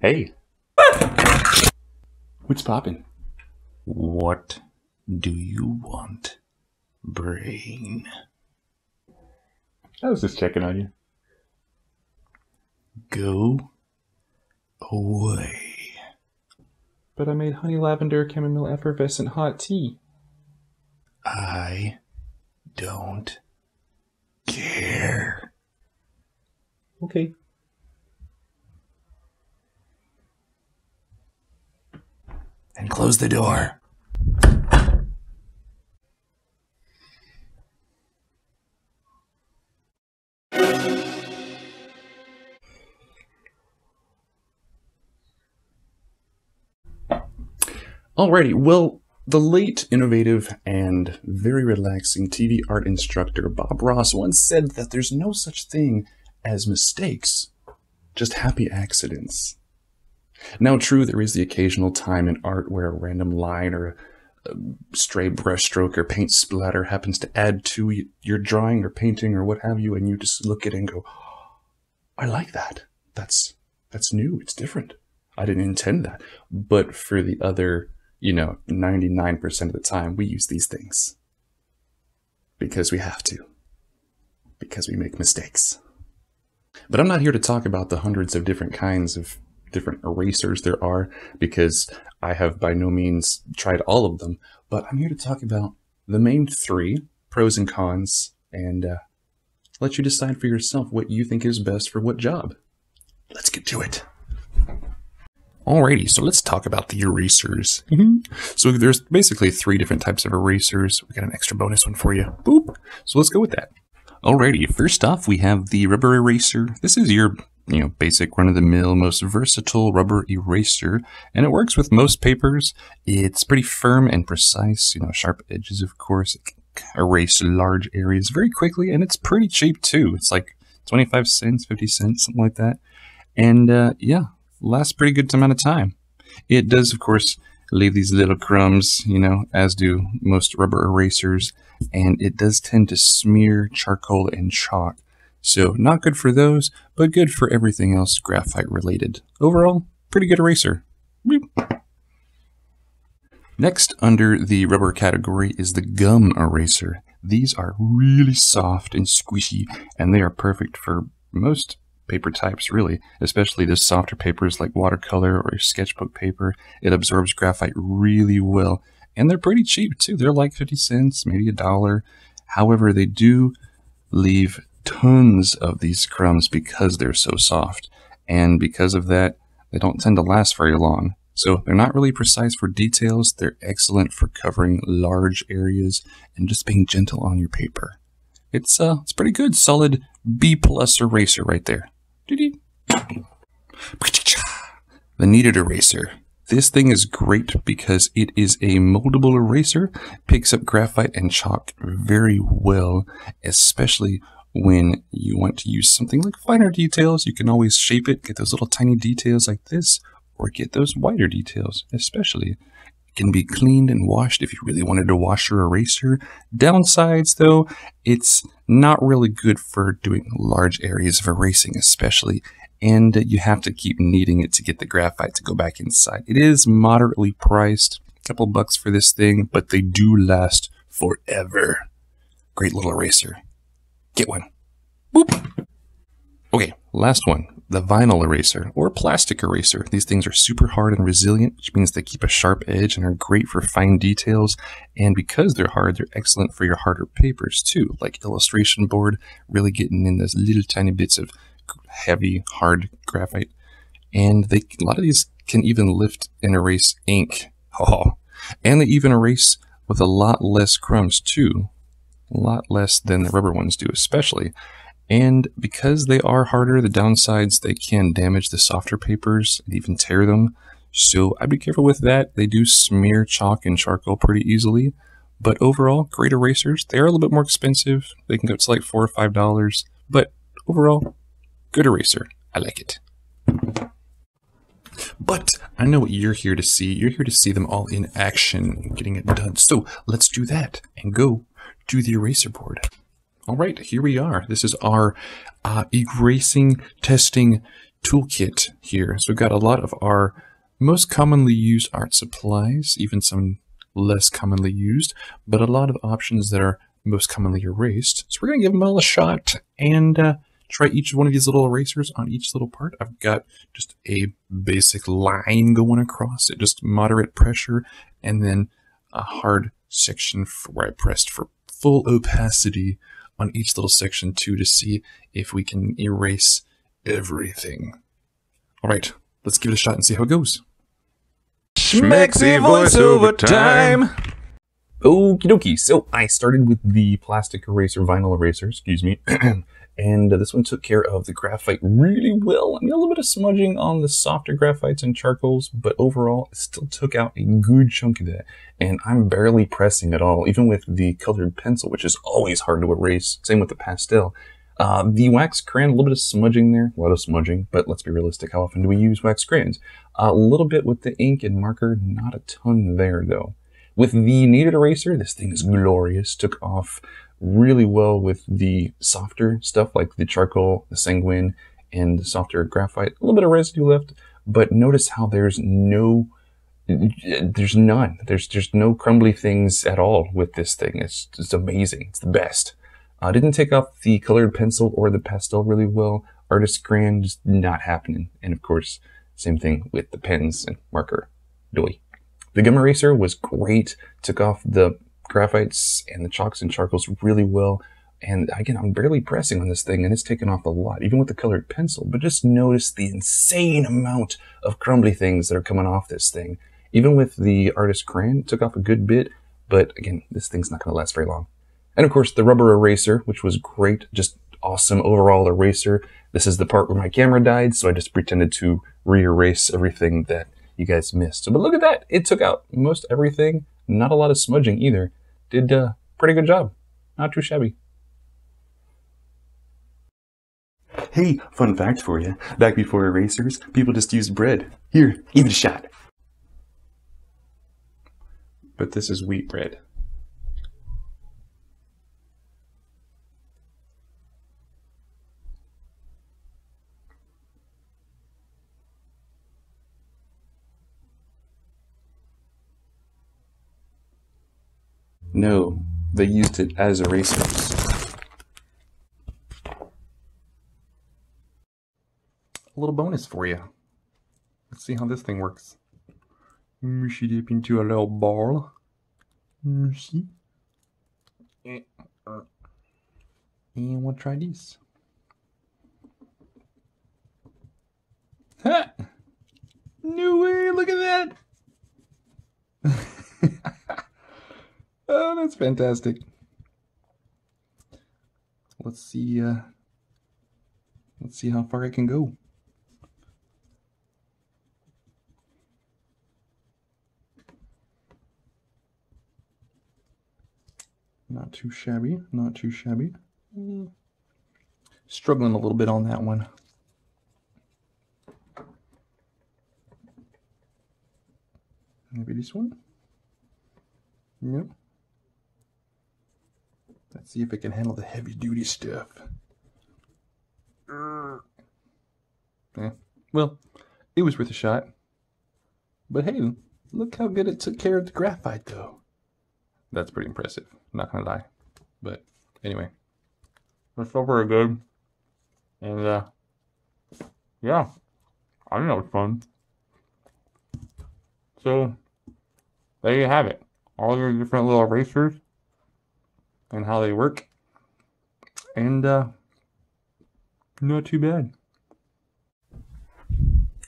Hey. What's poppin'? What do you want, brain? I was just checking on you. Go away. But I made honey lavender chamomile effervescent hot tea. I don't care. Okay. And close the door. Alrighty, well, the late, innovative, and very relaxing TV art instructor Bob Ross once said that there's no such thing as mistakes, just happy accidents. Now, true, there is the occasional time in art where a random line or a stray brushstroke or paint splatter happens to add to your drawing or painting or what have you, and you just look at it and go, oh, I like that. That's new. It's different. I didn't intend that. But for the other, you know, 99% of the time, we use these things because we have to, because we make mistakes. But I'm not here to talk about the hundreds of different kinds of different erasers there are, because I have by no means tried all of them, but I'm here to talk about the main three, pros and cons, and let you decide for yourself what you think is best for what job. Let's get to it. Alrighty, so let's talk about the erasers. So there's basically three different types of erasers. We got an extra bonus one for you. Boop. So let's go with that. Alrighty, first off, we have the rubber eraser. This is your basic run-of-the-mill, most versatile rubber eraser, and it works with most papers. It's pretty firm and precise, sharp edges, of course. It can erase large areas very quickly, and it's pretty cheap, too. It's like 25 cents, 50 cents, something like that. And, yeah, lasts pretty good amount of time. It does, of course, leave these little crumbs, as do most rubber erasers, and it does tend to smear charcoal and chalk. So not good for those, but good for everything else graphite related. Overall, pretty good eraser. Boop. Next under the rubber category is the gum eraser. These are really soft and squishy, and they are perfect for most paper types really, especially the softer papers like watercolor or sketchbook paper. It absorbs graphite really well, and they're pretty cheap too. They're like 50 cents, maybe $1. However, they do leave tons of these crumbs because they're so soft, and because of that they don't tend to last very long. So they're not really precise for details. They're excellent for covering large areas and just being gentle on your paper. It's pretty good, solid B+ eraser right there. Doo-doo. The kneaded eraser. This thing is great because it is a moldable eraser, picks up graphite and chalk very well, especially when you want to use something like finer details. You can always shape it, get those little tiny details like this, or get those wider details, especially. It can be cleaned and washed if you really wanted to wash your eraser. Downsides though, it's not really good for doing large areas of erasing especially, and you have to keep kneading it to get the graphite to go back inside. It is moderately priced, a couple bucks for this thing, but they do last forever. Great little eraser. Get one. Boop. Okay, last one, the vinyl eraser or plastic eraser. These things are super hard and resilient, which means they keep a sharp edge and are great for fine details. And because they're hard, they're excellent for your harder papers too, like illustration board, really getting in those little tiny bits of heavy, hard graphite. And a lot of these can even lift and erase ink. Oh, and they even erase with a lot less crumbs too. A lot less than the rubber ones do, especially. And because they are harder, the downsides, they can damage the softer papers and even tear them. So I'd be careful with that. They do smear chalk and charcoal pretty easily. But overall, great erasers. They are a little bit more expensive. They can go up to like $4 or $5. But overall, good eraser. I like it. But I know what you're here to see. You're here to see them all in action, getting it done. So let's do that and go to the eraser board. All right, here we are. This is our erasing testing toolkit here. So we've got a lot of our most commonly used art supplies, even some less commonly used, but a lot of options that are most commonly erased. So we're going to give them all a shot and try each one of these little erasers on each little part. I've got just a basic line going across it, just moderate pressure, and then a hard section for where I pressed for full opacity on each little section too, to see if we can erase everything. All right, let's give it a shot and see how it goes. Schmexy voiceover time! Okie dokie, so I started with the plastic eraser, vinyl eraser, excuse me, and this one took care of the graphite really well. I mean, a little bit of smudging on the softer graphites and charcoals, but overall, it still took out a good chunk of that. And I'm barely pressing at all, even with the colored pencil, which is always hard to erase. Same with the pastel. The wax crayon, a little bit of smudging there, a lot of smudging, but let's be realistic. How often do we use wax crayons? A little bit with the ink and marker, not a ton there though. With the kneaded eraser, this thing is glorious. Took off really well with the softer stuff like the charcoal, the sanguine, and the softer graphite. A little bit of residue left, but notice how there's no crumbly things at all with this thing. It's just amazing. It's the best. Didn't take off the colored pencil or the pastel really well. Artist crayon, just not happening. And of course, same thing with the pens and marker. Doy. The gum eraser was great. Took off the graphites and the chalks and charcoals really well. And again, I'm barely pressing on this thing and it's taken off a lot, even with the colored pencil, but just notice the insane amount of crumbly things that are coming off this thing. Even with the artist crayon, it took off a good bit, but again, this thing's not gonna last very long. And of course the rubber eraser, which was great, just awesome overall eraser. This is the part where my camera died, so I just pretended to re-erase everything that you guys missed. So, but look at that, it took out most everything, not a lot of smudging either. Did a pretty good job, not too shabby. Hey, fun fact for you. Back before erasers, people just used bread. Here, give it a shot. But this is wheat bread. No, they used it as erasers. A little bonus for you. Let's see how this thing works. Mush it up into a little ball. Mushy. And we'll try this. Ha! No way, look at that! Oh, that's fantastic. Let's see how far I can go. Not too shabby, not too shabby. Struggling a little bit on that one. Maybe this one? Yep. Let's see if it can handle the heavy duty stuff. Yeah. Well, it was worth a shot. But hey, look how good it took care of the graphite though. That's pretty impressive, not gonna lie. But anyway, that's all very good. And yeah, I think that was fun. So there you have it. All your different little erasers and how they work, and not too bad.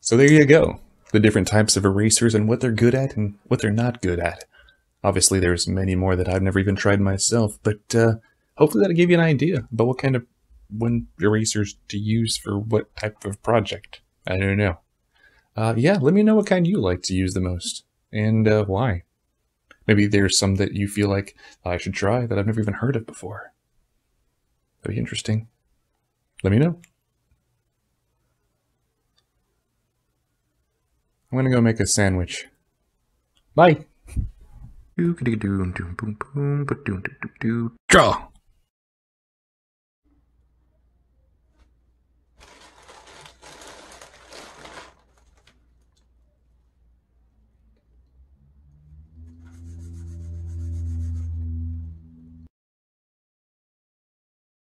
So there you go, the different types of erasers and what they're good at and what they're not good at. Obviously there's many more that I've never even tried myself, but hopefully that'll give you an idea about what kind of erasers to use for what type of project. I don't know. Yeah, let me know what kind you like to use the most and why. Maybe there's some that you feel like I should try that I've never even heard of before. That'd be interesting. Let me know. I'm gonna go make a sandwich. Bye! Draw!